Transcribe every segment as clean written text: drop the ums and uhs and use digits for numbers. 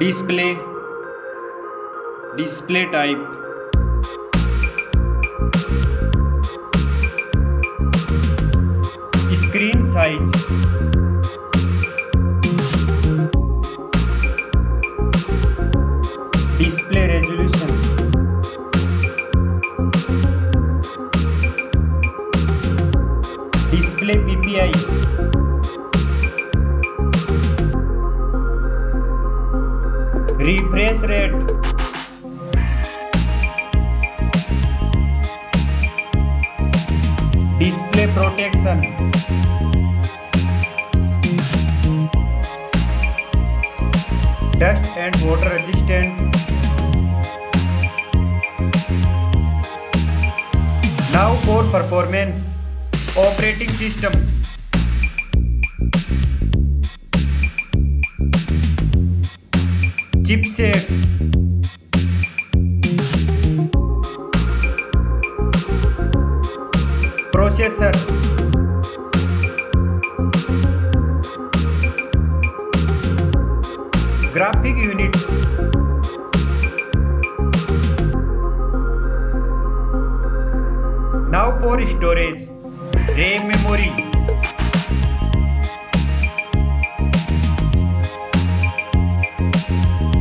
Display type, screen size, display resolution, display PPI, refresh rate, display protection, dust and water resistant. Now for performance, operating system, chipset, processor, graphic unit, और storage, RAM memory,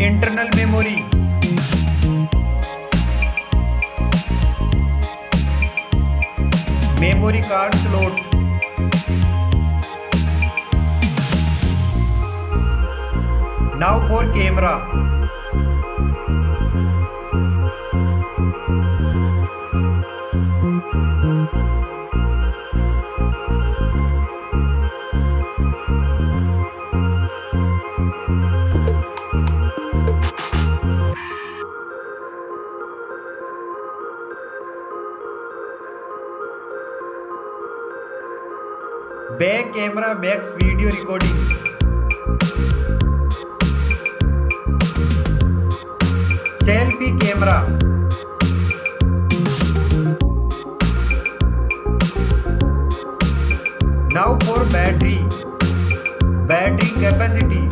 Internal memory, memory card slot, now for camera, back camera backs video recording, selfie camera, now for battery, battery capacity,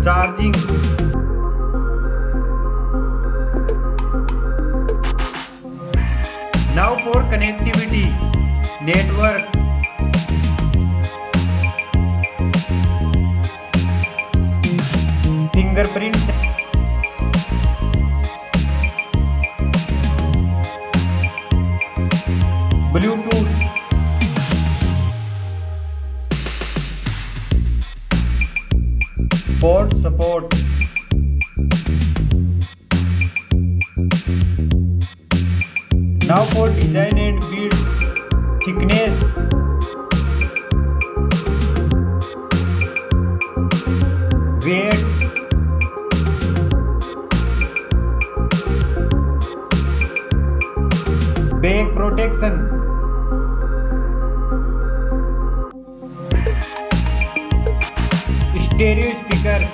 charging, for connectivity, network, fingerprint, Bluetooth, port support, now for design and build, thickness, weight, back protection, stereo speakers,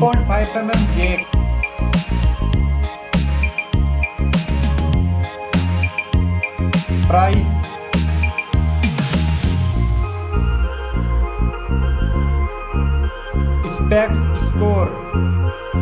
Point 5mm jack, price, specs, score.